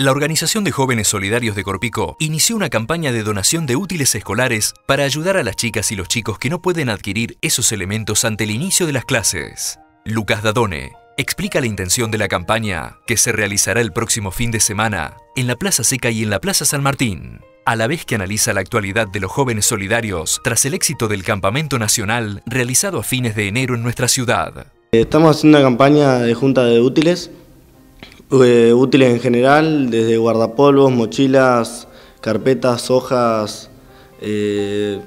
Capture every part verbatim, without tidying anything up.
La Organización de Jóvenes Solidarios de Corpico inició una campaña de donación de útiles escolares para ayudar a las chicas y los chicos que no pueden adquirir esos elementos ante el inicio de las clases. Lucas Dadone explica la intención de la campaña, que se realizará el próximo fin de semana en la Plaza Seca y en la Plaza San Martín, a la vez que analiza la actualidad de los jóvenes solidarios tras el éxito del campamento nacional realizado a fines de enero en nuestra ciudad. Estamos haciendo una campaña de junta de útiles, Uh, útiles en general, desde guardapolvos, mochilas, carpetas, hojas, eh,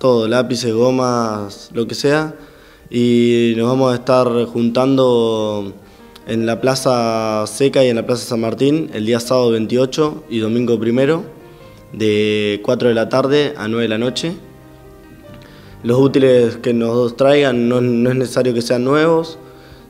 todo, lápices, gomas, lo que sea. Y nos vamos a estar juntando en la Plaza Seca y en la Plaza San Martín el día sábado veintiocho y domingo primero, de cuatro de la tarde a nueve de la noche. Los útiles que nos traigan no, no es necesario que sean nuevos,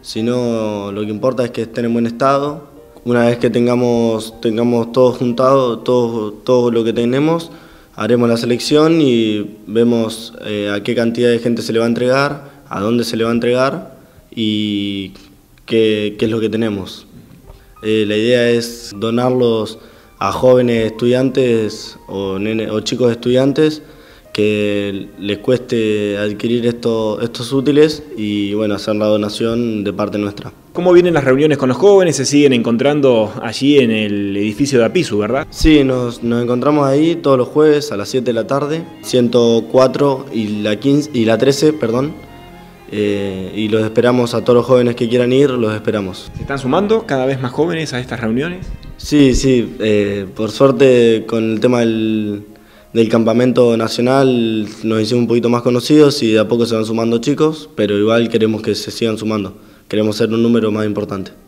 sino lo que importa es que estén en buen estado. Una vez que tengamos, tengamos todo juntado, todo, todo lo que tenemos, haremos la selección y vemos eh, a qué cantidad de gente se le va a entregar, a dónde se le va a entregar y qué, qué es lo que tenemos. Eh, la idea es donarlos a jóvenes estudiantes o, nene, o chicos estudiantes que les cueste adquirir esto, estos útiles y bueno, hacer la donación de parte nuestra. ¿Cómo vienen las reuniones con los jóvenes? ¿Se siguen encontrando allí en el edificio de Apisu, verdad? Sí, nos, nos encontramos ahí todos los jueves a las siete de la tarde, ciento cuatro y la, quince, y la trece, perdón, eh, y los esperamos a todos los jóvenes que quieran ir, los esperamos. ¿Se están sumando cada vez más jóvenes a estas reuniones? Sí, sí, eh, por suerte con el tema del... del campamento nacional nos hicimos un poquito más conocidos y de a poco se van sumando chicos, pero igual queremos que se sigan sumando, queremos ser un número más importante.